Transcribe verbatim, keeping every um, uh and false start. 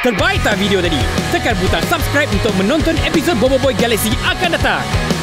Terbaik tak video tadi? Tekan butang subscribe untuk menonton episod BoBoiBoy Galaxy akan datang.